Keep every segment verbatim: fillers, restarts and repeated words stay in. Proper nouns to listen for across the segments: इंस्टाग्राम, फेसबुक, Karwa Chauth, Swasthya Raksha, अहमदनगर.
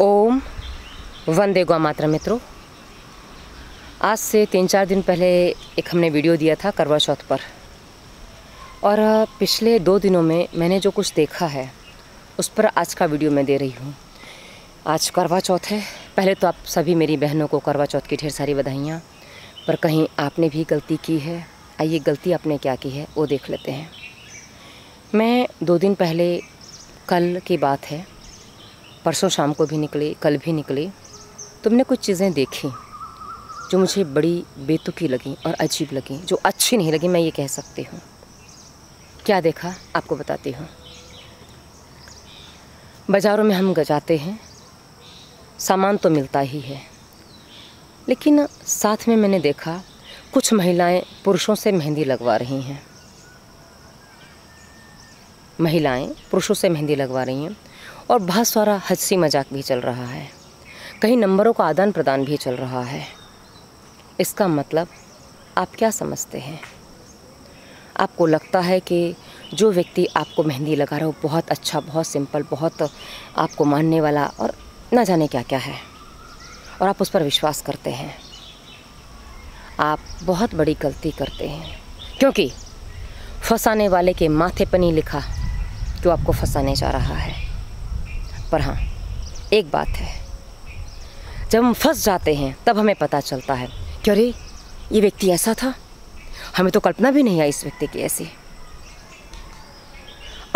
ओम वंदे गौ मातरम। मित्रों, आज से तीन चार दिन पहले एक हमने वीडियो दिया था करवा चौथ पर, और पिछले दो दिनों में मैंने जो कुछ देखा है उस पर आज का वीडियो मैं दे रही हूँ। आज करवा चौथ है। पहले तो आप सभी मेरी बहनों को करवा चौथ की ढेर सारी बधाइयाँ। पर कहीं आपने भी गलती की है, आइए गलती आपने क्या की है वो देख लेते हैं। मैं दो दिन पहले, कल की बात है, परसों शाम को भी निकली, कल भी निकली, तुमने कुछ चीज़ें देखी जो मुझे बड़ी बेतुकी लगी और अजीब लगी, जो अच्छी नहीं लगी, मैं ये कह सकती हूँ। क्या देखा आपको बताती हूँ। बाज़ारों में हम जाते हैं, सामान तो मिलता ही है, लेकिन साथ में मैंने देखा कुछ महिलाएं पुरुषों से मेहंदी लगवा रही हैं। महिलाएं पुरुषों से मेहंदी लगवा रही हैं और बहुत सारा हंसी मजाक भी चल रहा है, कहीं नंबरों का आदान प्रदान भी चल रहा है। इसका मतलब आप क्या समझते हैं? आपको लगता है कि जो व्यक्ति आपको मेहंदी लगा रहा है वो बहुत अच्छा, बहुत सिंपल, बहुत आपको मानने वाला और ना जाने क्या क्या है, और आप उस पर विश्वास करते हैं। आप बहुत बड़ी गलती करते हैं, क्योंकि फंसाने वाले के माथे पर नहीं लिखा जो आपको फंसाने जा रहा है। पर हाँ, एक बात है, जब हम फंस जाते हैं तब हमें पता चलता है कि अरे ये व्यक्ति ऐसा था, हमें तो कल्पना भी नहीं आई इस व्यक्ति की ऐसी।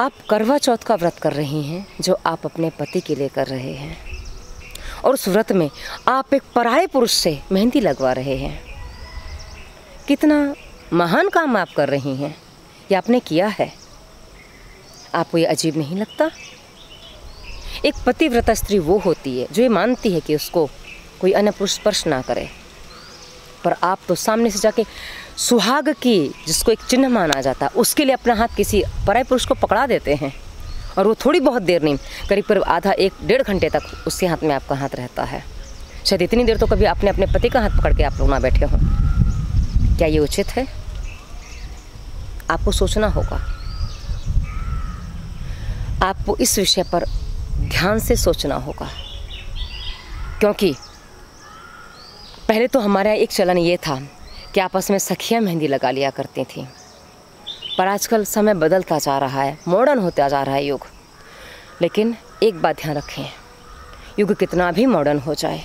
आप करवा चौथ का व्रत कर रही हैं जो आप अपने पति के लिए कर रहे हैं, और उस व्रत में आप एक पराये पुरुष से मेहंदी लगवा रहे हैं। कितना महान काम आप कर रही हैं, ये आपने किया है। आपको ये अजीब नहीं लगता? एक पतिव्रता स्त्री वो होती है जो ये मानती है कि उसको कोई अन्य पुरुष स्पर्श ना करे, पर आप तो सामने से जाके सुहाग की, जिसको एक चिन्ह माना जाता है, उसके लिए अपना हाथ किसी पराये पुरुष को पकड़ा देते हैं, और वो थोड़ी बहुत देर नहीं, करीब करीब आधा एक डेढ़ घंटे तक उसके हाथ में आपका हाथ रहता है। शायद इतनी देर तो कभी आपने अपने पति का हाथ पकड़ के आप लोग ना बैठे हों। क्या ये उचित है? आपको सोचना होगा। आपको इस विषय पर ध्यान से सोचना होगा, क्योंकि पहले तो हमारा एक चलन ये था कि आपस में सखियाँ मेहंदी लगा लिया करती थीं, पर आजकल समय बदलता जा रहा है, मॉडर्न होता जा रहा है युग। लेकिन एक बात ध्यान रखें, युग कितना भी मॉडर्न हो जाए,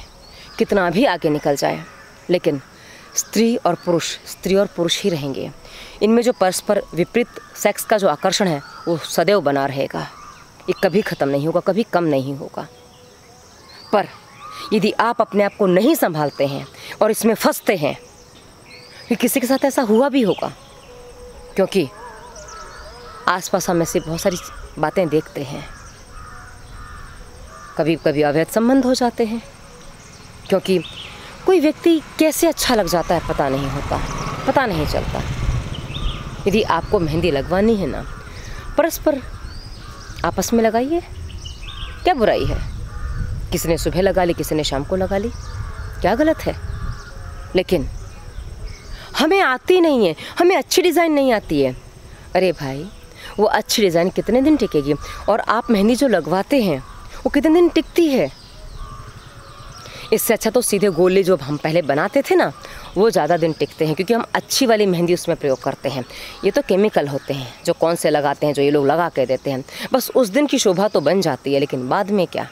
कितना भी आगे निकल जाए, लेकिन स्त्री और पुरुष, स्त्री और पुरुष ही रहेंगे। इनमें जो परस्पर विपरीत सेक्स का जो आकर्षण है वो सदैव बना रहेगा, ये कभी ख़त्म नहीं होगा, कभी कम नहीं होगा। पर यदि आप अपने आप को नहीं संभालते हैं और इसमें फंसते हैं, कि किसी के साथ ऐसा हुआ भी होगा, क्योंकि आसपास हम ऐसी बहुत सारी बातें देखते हैं। कभी कभी अवैध संबंध हो जाते हैं, क्योंकि कोई व्यक्ति कैसे अच्छा लग जाता है पता नहीं होता, पता नहीं चलता। यदि आपको मेहंदी लगवानी है ना, परस्पर आपस में लगाइए, क्या बुराई है? किसी ने सुबह लगा ली, किसी ने शाम को लगा ली, क्या गलत है? लेकिन हमें आती नहीं है, हमें अच्छी डिज़ाइन नहीं आती है। अरे भाई, वो अच्छी डिज़ाइन कितने दिन टिकेगी? और आप मेहंदी जो लगवाते हैं वो कितने दिन टिकती है? इससे अच्छा तो सीधे गोले जो हम पहले बनाते थे ना, वो ज़्यादा दिन टिकते हैं, क्योंकि हम अच्छी वाली मेहंदी उसमें प्रयोग करते हैं। ये तो केमिकल होते हैं जो कौन से लगाते हैं, जो ये लोग लगा के देते हैं, बस उस दिन की शोभा तो बन जाती है, लेकिन बाद में क्या?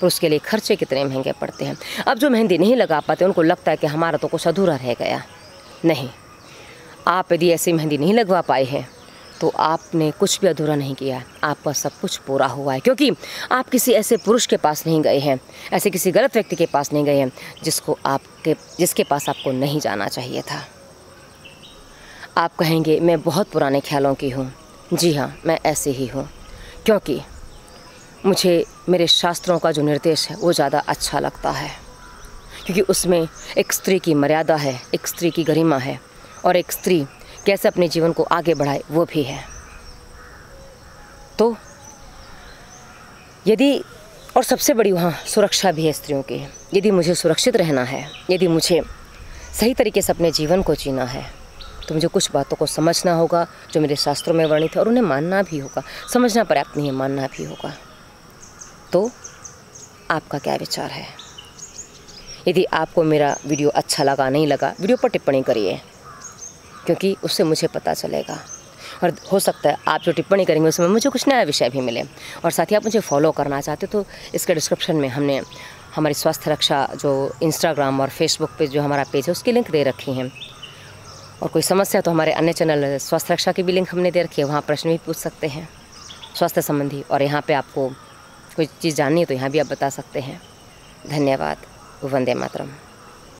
और उसके लिए खर्चे कितने महंगे पड़ते हैं। अब जो मेहंदी नहीं लगा पाते उनको लगता है कि हमारा तो कुछ अधूरा रह गया। नहीं, आप यदि ऐसी मेहंदी नहीं लगवा पाए हैं तो आपने कुछ भी अधूरा नहीं किया, आपका सब कुछ पूरा हुआ है, क्योंकि आप किसी ऐसे पुरुष के पास नहीं गए हैं, ऐसे किसी गलत व्यक्ति के पास नहीं गए हैं जिसको आपके जिसके पास आपको नहीं जाना चाहिए था। आप कहेंगे मैं बहुत पुराने ख्यालों की हूँ। जी हाँ, मैं ऐसे ही हूँ, क्योंकि मुझे मेरे शास्त्रों का जो निर्देश है वो ज़्यादा अच्छा लगता है, क्योंकि उसमें एक स्त्री की मर्यादा है, एक स्त्री की गरिमा है, और एक स्त्री कैसे अपने जीवन को आगे बढ़ाए वो भी है। तो यदि, और सबसे बड़ी वहाँ सुरक्षा भी है स्त्रियों की। यदि मुझे सुरक्षित रहना है, यदि मुझे सही तरीके से अपने जीवन को जीना है, तो मुझे कुछ बातों को समझना होगा जो मेरे शास्त्रों में वर्णित है, और उन्हें मानना भी होगा। समझना पर्याप्त नहीं है, मानना भी होगा। तो आपका क्या विचार है। यदि आपको मेरा वीडियो अच्छा लगा, नहीं लगा, वीडियो पर टिप्पणी करिए, क्योंकि उससे मुझे पता चलेगा और हो सकता है आप जो टिप्पणी करेंगे उसमें मुझे कुछ नया विषय भी मिले। और साथ ही आप मुझे फॉलो करना चाहते तो इसके डिस्क्रिप्शन में हमने हमारी स्वास्थ्य रक्षा जो इंस्टाग्राम और फेसबुक पे जो हमारा पेज है उसकी लिंक दे रखी हैं। और कोई समस्या तो हमारे अन्य चैनल स्वास्थ्य रक्षा की भी लिंक हमने दे रखी है, वहाँ प्रश्न भी पूछ सकते हैं स्वास्थ्य संबंधी। और यहाँ पे आपको कोई चीज़ जाननी है तो यहाँ भी आप बता सकते हैं। धन्यवाद। वंदे मातरम।